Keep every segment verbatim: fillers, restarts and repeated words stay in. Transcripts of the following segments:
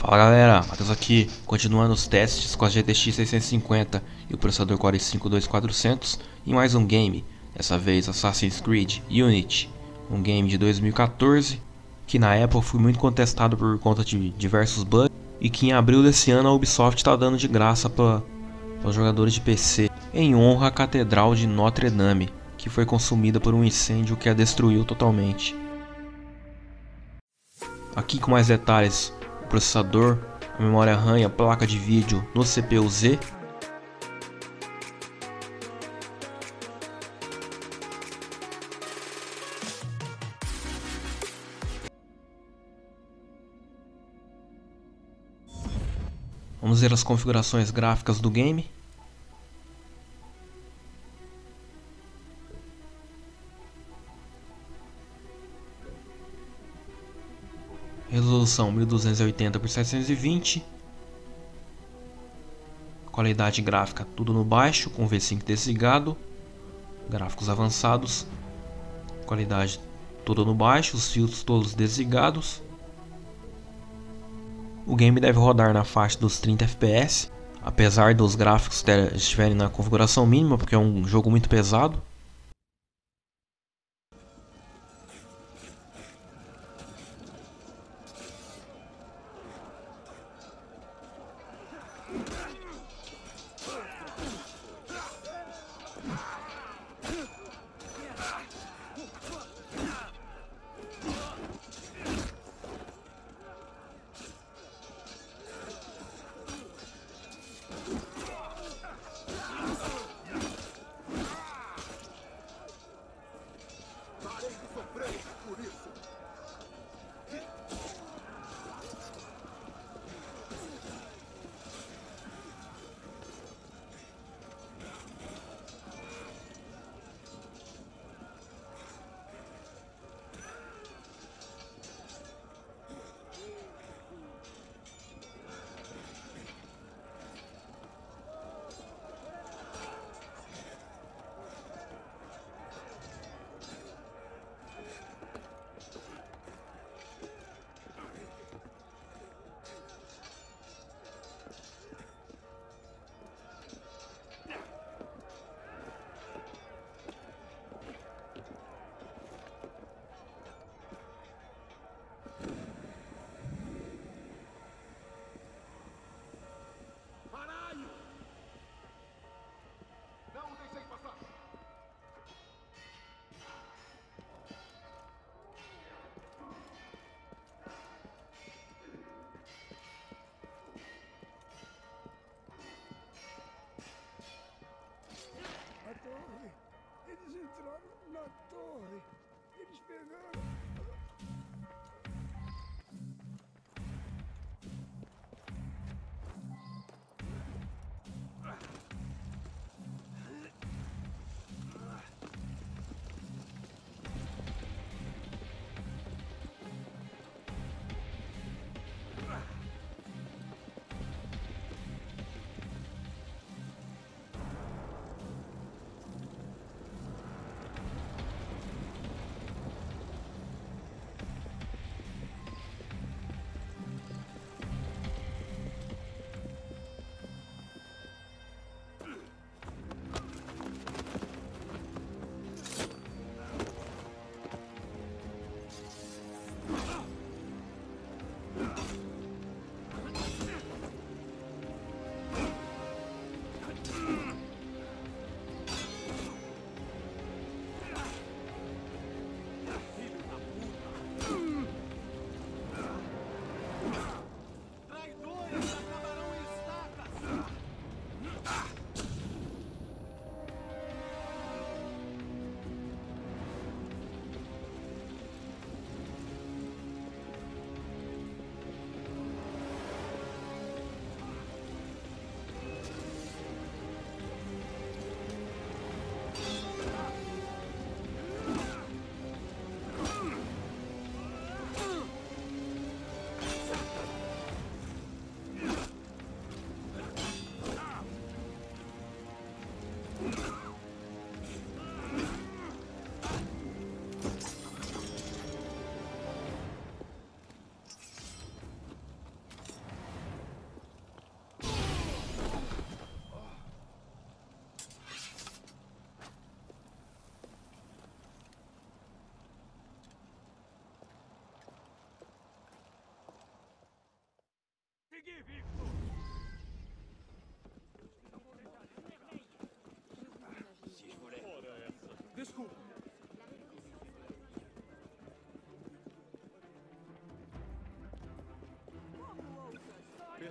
Fala galera, Matheus aqui, continuando os testes com a G T X seiscentos e cinquenta e o processador Core i cinco dois mil e quatrocentos em mais um game, dessa vez Assassin's Creed Unity, um game de dois mil e quatorze que na época foi muito contestado por conta de diversos bugs e que em abril desse ano a Ubisoft está dando de graça para os jogadores de P C em honra à Catedral de Notre-Dame, que foi consumida por um incêndio que a destruiu totalmente. Aqui com mais detalhes, o processador, a memória RAM e a placa de vídeo no C P U Z. Vamos ver as configurações gráficas do game. Resolução mil duzentos e oitenta por setecentos e vinte, qualidade gráfica tudo no baixo com V sync desligado, gráficos avançados, qualidade tudo no baixo, os filtros todos desligados. O game deve rodar na faixa dos trinta F P S, apesar dos gráficos estiverem na configuração mínima, porque é um jogo muito pesado.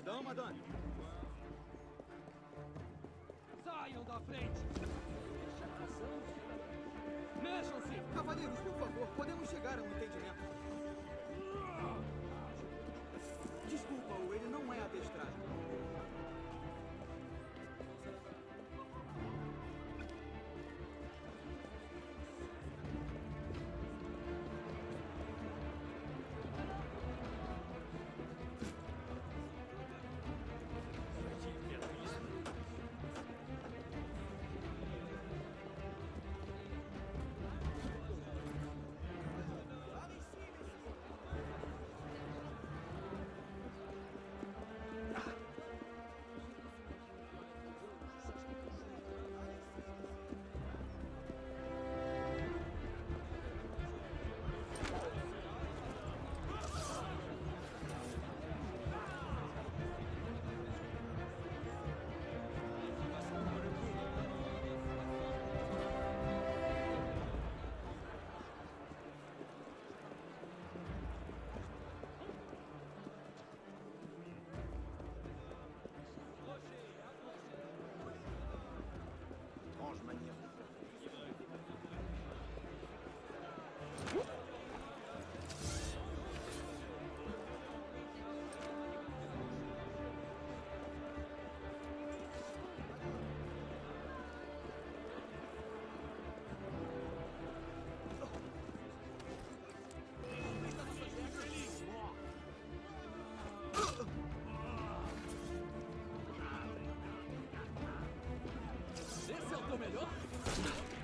Então, madame. Saiam da frente! Mexam-se! Cavaleiros, por favor, podemos chegar a um entendimento. Desculpa, ele não é adestrado. Esse é o teu melhor?